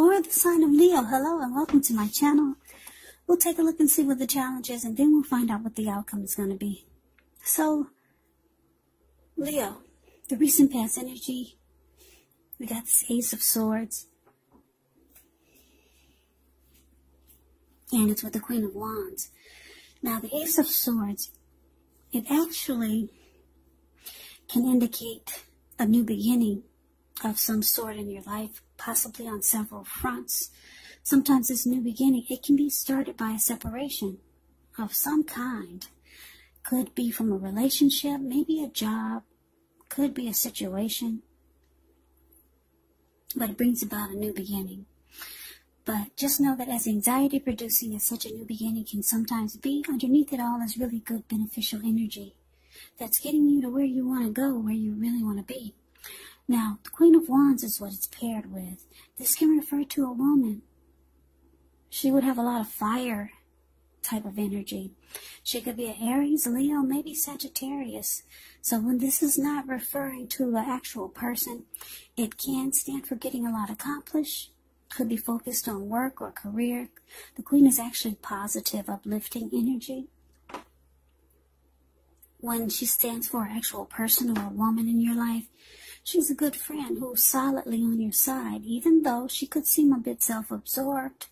for the sign of Leo. Hello and welcome to my channel. We'll take a look and see what the challenge is, and then we'll find out what the outcome is going to be. So, Leo, the recent past energy, we got this Ace of Swords, and it's with the Queen of Wands. Now, the Ace of Swords, it actually can indicate a new beginning of some sort in your life, possibly on several fronts. Sometimes this new beginning, it can be started by a separation of some kind. Could be from a relationship, maybe a job, could be a situation, but it brings about a new beginning. But just know that as anxiety producing as such a new beginning can sometimes be, underneath it all is really good beneficial energy that's getting you to where you want to go, where you really want to be. Now, the Queen of Wands is what it's paired with. This can refer to a woman. She would have a lot of fire type of energy. She could be an Aries, Leo, maybe Sagittarius. So when this is not referring to an actual person, it can stand for getting a lot accomplished. Could be focused on work or career. The Queen is actually positive, uplifting energy. When she stands for an actual person or a woman in your life, she's a good friend who's solidly on your side, even though she could seem a bit self-absorbed.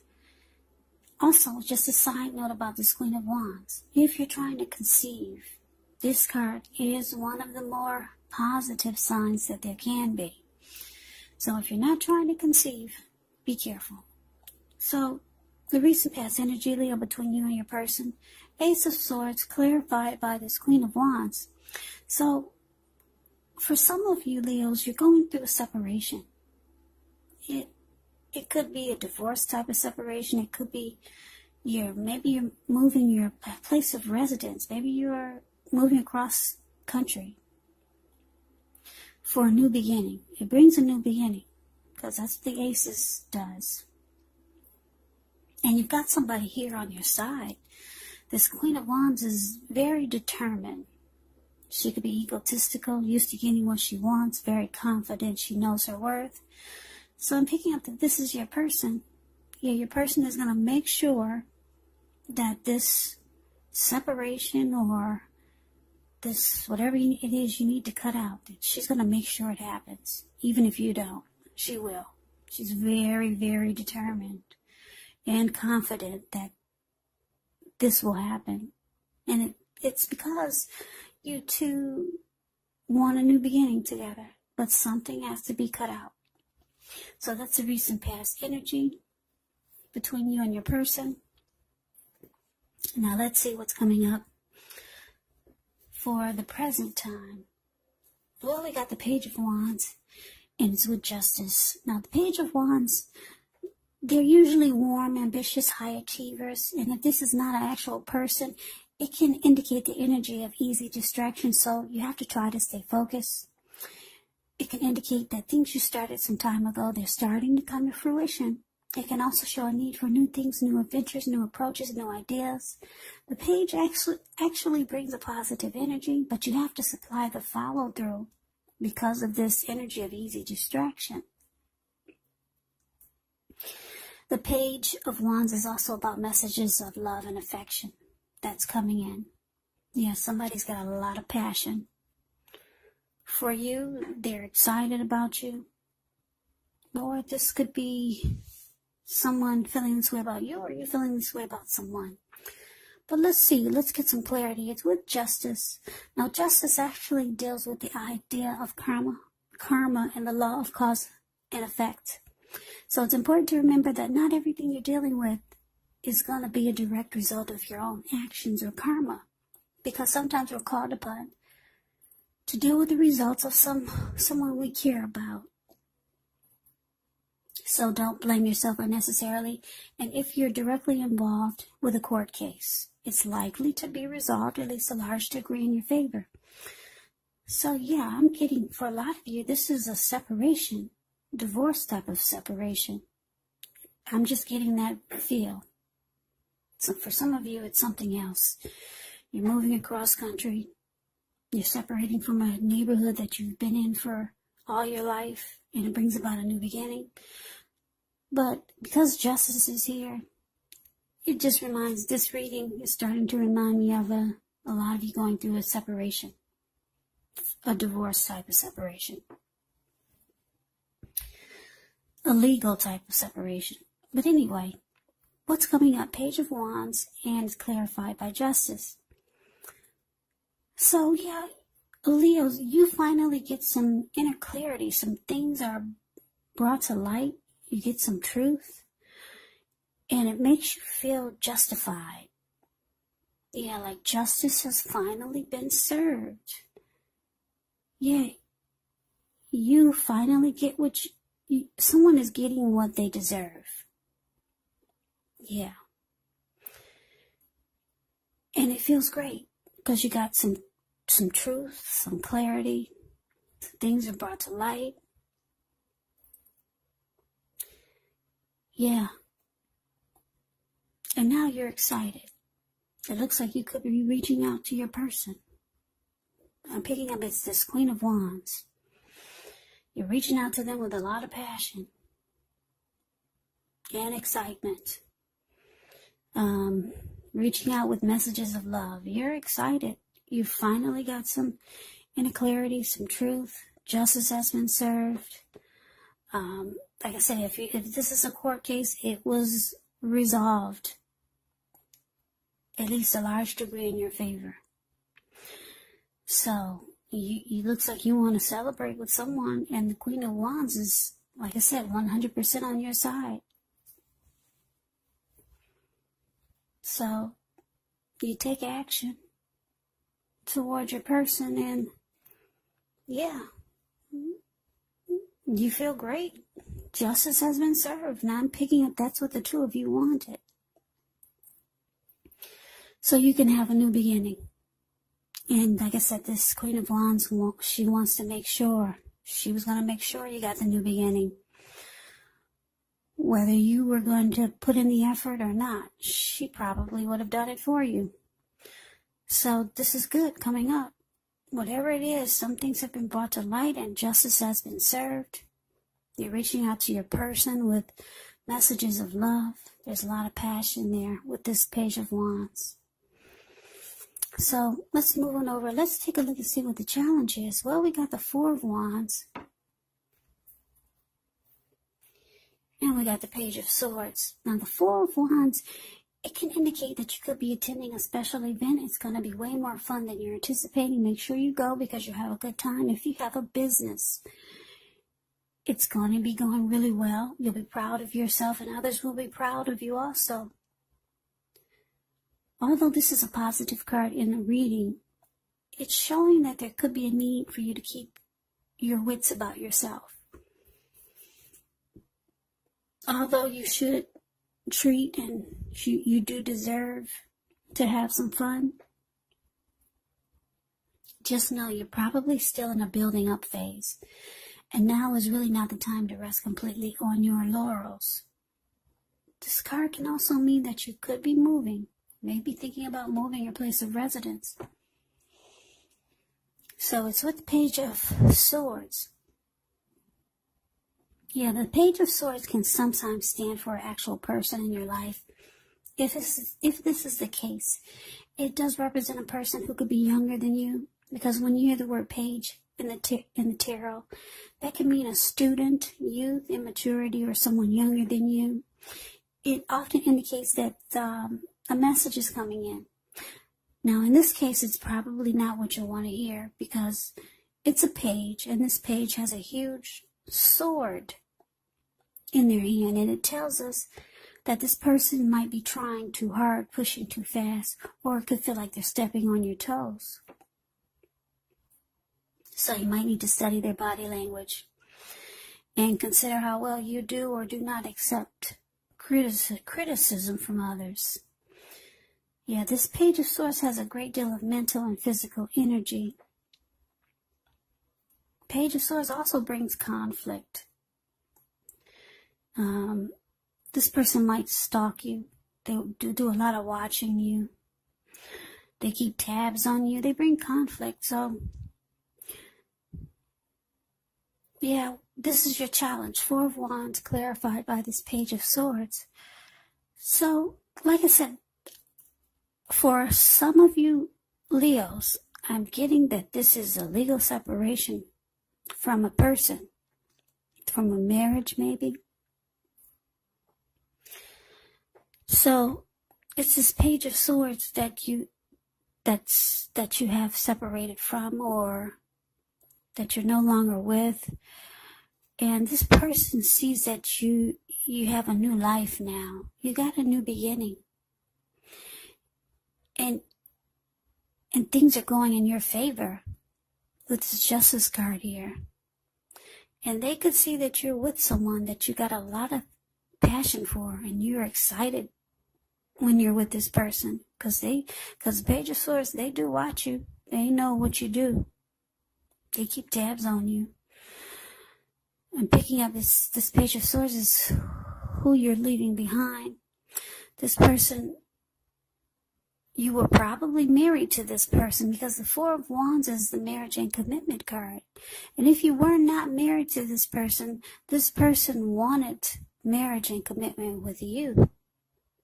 Also, just a side note about this Queen of Wands. If you're trying to conceive, this card is one of the more positive signs that there can be. So if you're not trying to conceive, be careful. So, the recent past energy, Leo, between you and your person. Ace of Swords, clarified by this Queen of Wands. So, for some of you Leos, you're going through a separation. It could be a divorce type of separation. It could be maybe you're moving your place of residence. Maybe you're moving across country for a new beginning. It brings a new beginning because that's what the Aces does. And you've got somebody here on your side. This Queen of Wands is very determined. She could be egotistical, used to getting what she wants, very confident. She knows her worth. So I'm picking up that this is your person. Yeah, your person is going to make sure that this separation or this whatever it is you need to cut out, that she's going to make sure it happens. Even if you don't, she will. She's very, very determined and confident that this will happen. And it's because you two want a new beginning together, but something has to be cut out. So that's the recent past energy between you and your person. Now let's see what's coming up for the present time. Well, we got the Page of Wands, and it's with justice. Now the Page of Wands, they're usually warm, ambitious, high achievers. And if this is not an actual person, it can indicate the energy of easy distraction. So you have to try to stay focused. It can indicate that things you started some time ago, they're starting to come to fruition. It can also show a need for new things, new adventures, new approaches, new ideas. The Page actually brings a positive energy, but you have to supply the follow-through because of this energy of easy distraction. The Page of Wands is also about messages of love and affection that's coming in. Yeah, somebody's got a lot of passion for you. They're excited about you. Or this could be someone feeling this way about you, or you feeling this way about someone. But let's see. Let's get some clarity. It's with justice. Now, justice actually deals with the idea of karma and the law of cause and effect. So it's important to remember that not everything you're dealing with is going to be a direct result of your own actions or karma, because sometimes we're called upon to deal with the results of someone we care about. So don't blame yourself unnecessarily. And if you're directly involved with a court case, it's likely to be resolved, at least a large degree, in your favor. So yeah, I'm getting, for a lot of you, this is a separation, divorce type of separation. I'm just getting that feel. So for some of you, it's something else. You're moving across country. You're separating from a neighborhood that you've been in for all your life, and it brings about a new beginning. But because justice is here, it just reminds, this reading is starting to remind me of a lot of you going through a separation, a divorce type of separation, a legal type of separation. But anyway, what's coming up? Page of Wands, and it's clarified by justice. So yeah, Leos, you finally get some inner clarity. Some things are brought to light. You get some truth, and it makes you feel justified. Yeah, like justice has finally been served. Yeah, you finally get what you, someone is getting what they deserve. Yeah. And it feels great because you got some truth, some clarity. Things are brought to light. Yeah. And now you're excited. It looks like you could be reaching out to your person. I'm picking up it's this Queen of Wands. You're reaching out to them with a lot of passion and excitement. Reaching out with messages of love. You're excited. You finally got some inner clarity, some truth. Justice has been served. Like I said, if this is a court case, it was resolved. At least a large degree in your favor. So, you looks like you want to celebrate with someone, and the Queen of Wands is, like I said, 100% on your side. So, you take action towards your person, and yeah, you feel great. Justice has been served. Now I'm picking up that's what the two of you wanted. So you can have a new beginning. And like I said, this Queen of Wands, she wants to make sure. She was going to make sure you got the new beginning. Whether you were going to put in the effort or not, she probably would have done it for you. So this is good coming up. Whatever it is, some things have been brought to light and justice has been served. You're reaching out to your person with messages of love. There's a lot of passion there with this Page of Wands. So let's move on over. Let's take a look and see what the challenge is. Well, we got the Four of Wands. And we got the Page of Swords. Now, the Four of Wands, it can indicate that you could be attending a special event. It's going to be way more fun than you're anticipating. Make sure you go because you have a good time. If you have a business, it's going to be going really well. You'll be proud of yourself and others will be proud of you also. Although this is a positive card in the reading, it's showing that there could be a need for you to keep your wits about yourself. Although you should treat and you do deserve to have some fun, just know you're probably still in a building up phase. And now is really not the time to rest completely on your laurels. This card can also mean that you could be moving. Maybe thinking about moving your place of residence. So it's with the Page of Swords. Yeah, the Page of Swords can sometimes stand for an actual person in your life. If this is the case, it does represent a person who could be younger than you. Because when you hear the word page in the tarot, that can mean a student, youth, immaturity, or someone younger than you. It often indicates that a message is coming in. Now, in this case, it's probably not what you want to hear because it's a page, and this page has a huge sword in their hand, and it tells us that this person might be trying too hard, pushing too fast, or it could feel like they're stepping on your toes. So you might need to study their body language and consider how well you do or do not accept criticism from others. Yeah, this Page of Swords has a great deal of mental and physical energy. Page of Swords also brings conflict. This person might stalk you. They do a lot of watching you. They keep tabs on you. They bring conflict. So, yeah, This is your challenge. Four of Wands clarified by this Page of Swords. So, like I said, for some of you Leos, I'm getting that this is a legal separation from a person, from a marriage maybe. So it's this Page of Swords that you have separated from, or that you're no longer with. And this person sees that you have a new life now. You got a new beginning. And things are going in your favor with this Justice card here. And they could see that you're with someone that you got a lot of passion for, and you're excited when you're with this person. Because Page of Swords, they do watch you. They know what you do. They keep tabs on you. And picking up this Page of Swords is who you're leaving behind. This person, you were probably married to this person, because the Four of Wands is the marriage and commitment card. And if you were not married to this person wanted marriage and commitment with you,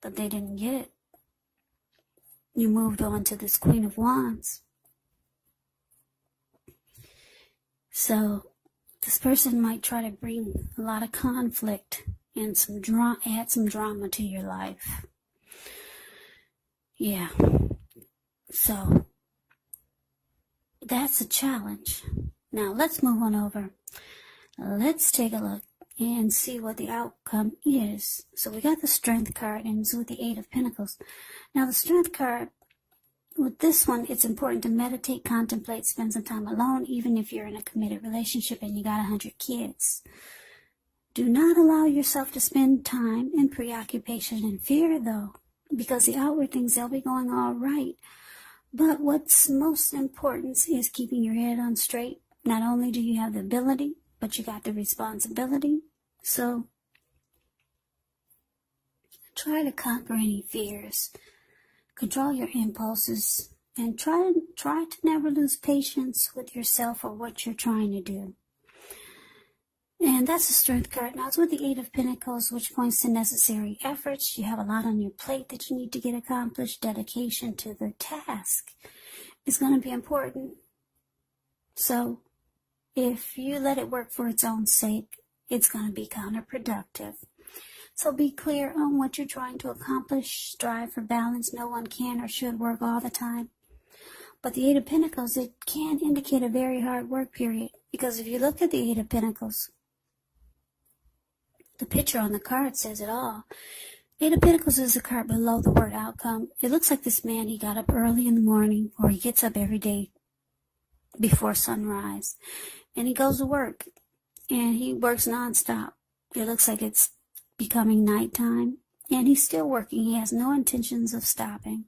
but they didn't get it. You moved on to this Queen of Wands. So this person might try to bring a lot of conflict and add some drama to your life. Yeah. So that's a challenge. Now let's move on over. Let's take a look and see what the outcome is. So we got the Strength card, and it's with the Eight of Pentacles. Now the Strength card, with this one, it's important to meditate, contemplate, spend some time alone, even if you're in a committed relationship and you got 100 kids. Do not allow yourself to spend time in preoccupation and fear, though, because the outward things, they'll be going all right. But what's most important is keeping your head on straight. Not only do you have the ability, but you got the responsibility. So try to conquer any fears. Control your impulses, and try to never lose patience with yourself or what you're trying to do. And that's the Strength card. Now it's with the Eight of Pentacles, which points to necessary efforts. You have a lot on your plate that you need to get accomplished. Dedication to the task is going to be important. So if you let it work for its own sake, it's going to be counterproductive. So be clear on what you're trying to accomplish. Strive for balance. No one can or should work all the time. But the Eight of Pentacles, it can indicate a very hard work period. Because if you look at the Eight of Pentacles, the picture on the card says it all. Eight of Pentacles is the card below the word outcome. It looks like this man, he got up early in the morning, or he gets up every day before sunrise. And he goes to work. And he works nonstop. It looks like it's becoming nighttime, and he's still working. He has no intentions of stopping.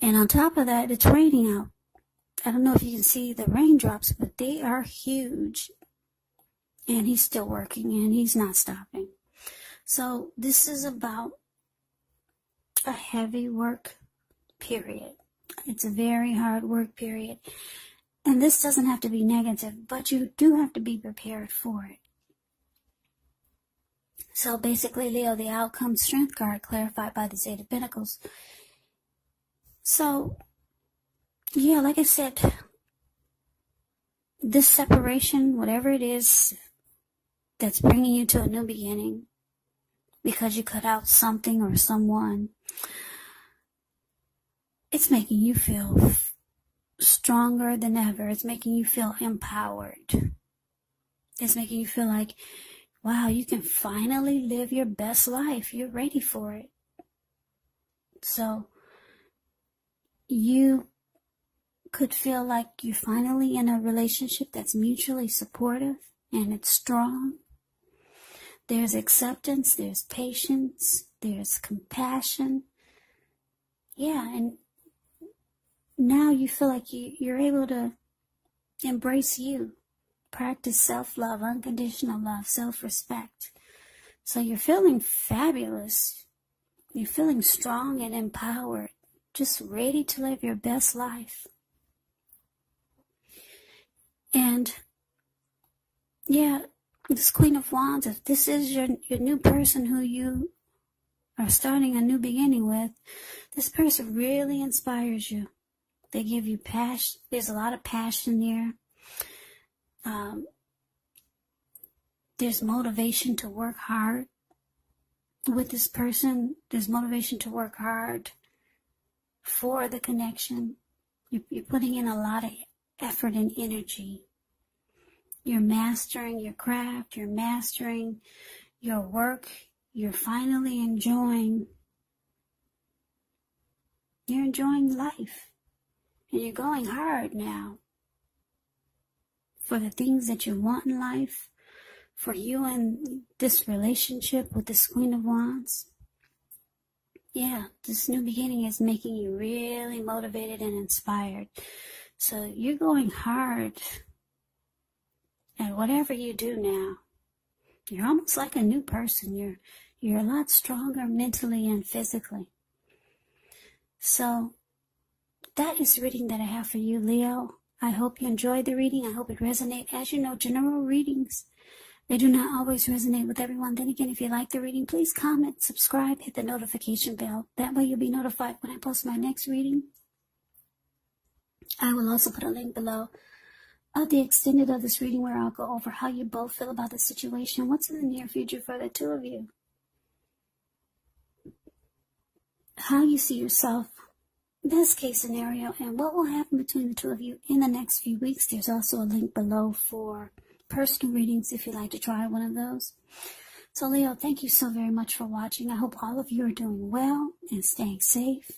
And on top of that, it's raining out. I don't know if you can see the raindrops, but they are huge. And he's still working, and he's not stopping. So this is about a heavy work period. It's a very hard work period. And this doesn't have to be negative, but you do have to be prepared for it. So basically, Leo, the outcome Strength card clarified by the Eight of Pentacles. So, yeah, like I said, this separation, whatever it is that's bringing you to a new beginning, because you cut out something or someone, it's making you feel stronger than ever. It's making you feel empowered. It's making you feel like, wow, you can finally live your best life. You're ready for it. So you could feel like you're finally in a relationship that's mutually supportive, and it's strong. There's acceptance, there's patience, there's compassion. Yeah, and now you feel like you're able to embrace you, practice self-love, unconditional love, self-respect. So you're feeling fabulous. You're feeling strong and empowered, just ready to live your best life. this Queen of Wands, if this is your new person who you are starting a new beginning with, this person really inspires you. They give you passion. There's a lot of passion there. There's motivation to work hard with this person. There's motivation to work hard for the connection. You're putting in a lot of effort and energy. You're mastering your craft. You're mastering your work. You're finally enjoying. You're enjoying life. And you're going hard now for the things that you want in life, for you and this relationship with this Queen of Wands. Yeah, this new beginning is making you really motivated and inspired. So you're going hard at whatever you do now. You're almost like a new person. You're a lot stronger mentally and physically. So that is the reading that I have for you, Leo. I hope you enjoyed the reading. I hope it resonates. As you know, general readings, they do not always resonate with everyone. Then again, if you like the reading, please comment, subscribe, hit the notification bell. That way you'll be notified when I post my next reading. I will also put a link below of the extended of this reading where I'll go over how you both feel about the situation, what's in the near future for the two of you, how you see yourself, best case scenario, and what will happen between the two of you in the next few weeks. There's also a link below for personal readings if you'd like to try one of those. So Leo, thank you so very much for watching. I hope all of you are doing well and staying safe.